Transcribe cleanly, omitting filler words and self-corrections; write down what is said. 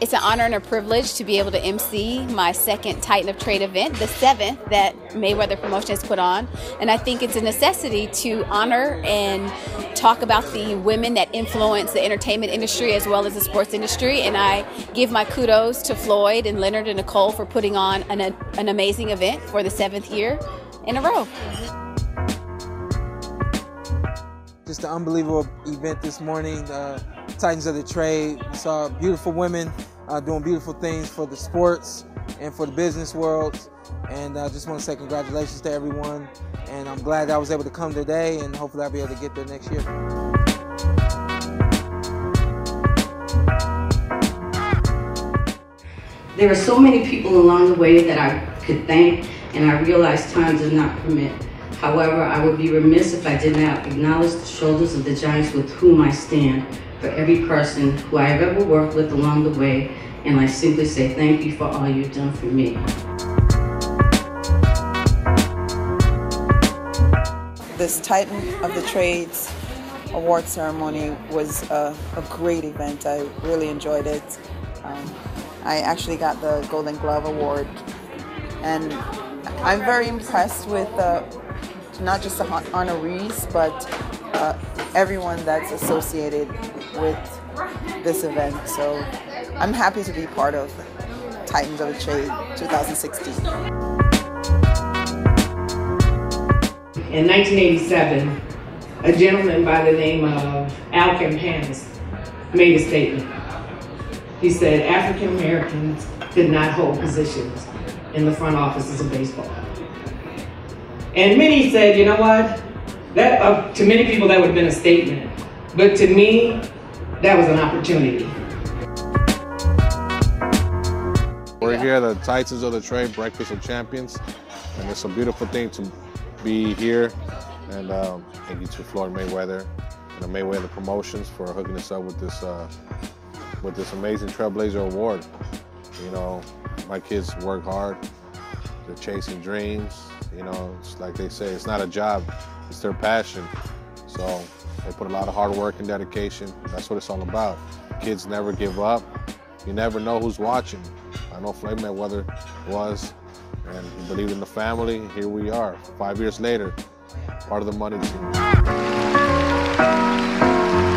It's an honor and a privilege to be able to emcee my second Titan of Trade event, the seventh that Mayweather Promotions put on. And I think it's a necessity to honor and talk about the women that influence the entertainment industry as well as the sports industry. And I give my kudos to Floyd and Leonard and Nicole for putting on an amazing event for the seventh year in a row. Just an unbelievable event this morning. Titans of the Trade. We saw beautiful women doing beautiful things for the sports and for the business world. And I just want to say congratulations to everyone. And I'm glad I was able to come today, and hopefully I'll be able to get there next year. There are so many people along the way that I could thank, and I realize time does not permit. However, I would be remiss if I did not acknowledge the shoulders of the giants with whom I stand. For every person who I have ever worked with along the way, and I simply say thank you for all you've done for me. This Titan of the Trades award ceremony was a great event. I really enjoyed it. I actually got the Golden Glove Award, and I'm very impressed with not just the honorees, but everyone that's associated with this event. So I'm happy to be part of Titans of the Trade 2016. In 1987, a gentleman by the name of Al Campanis made a statement. He said African Americans could not hold positions in the front offices of baseball. And many said, you know what? That, to many people, that would have been a statement. But to me, that was an opportunity. We're here at the Titans of the Trade, Breakfast of Champions. And it's a beautiful thing to be here. And thank you to Floyd Mayweather and the Mayweather Promotions for hooking us up with this amazing Trailblazer Award. You know, my kids work hard. They're chasing dreams. You know, it's like they say, it's not a job, it's their passion. So they put a lot of hard work and dedication. That's what it's all about. Kids never give up. You never know who's watching. I know Floyd Mayweather was, and he believed in the family. Here we are, 5 years later, part of the Money Team.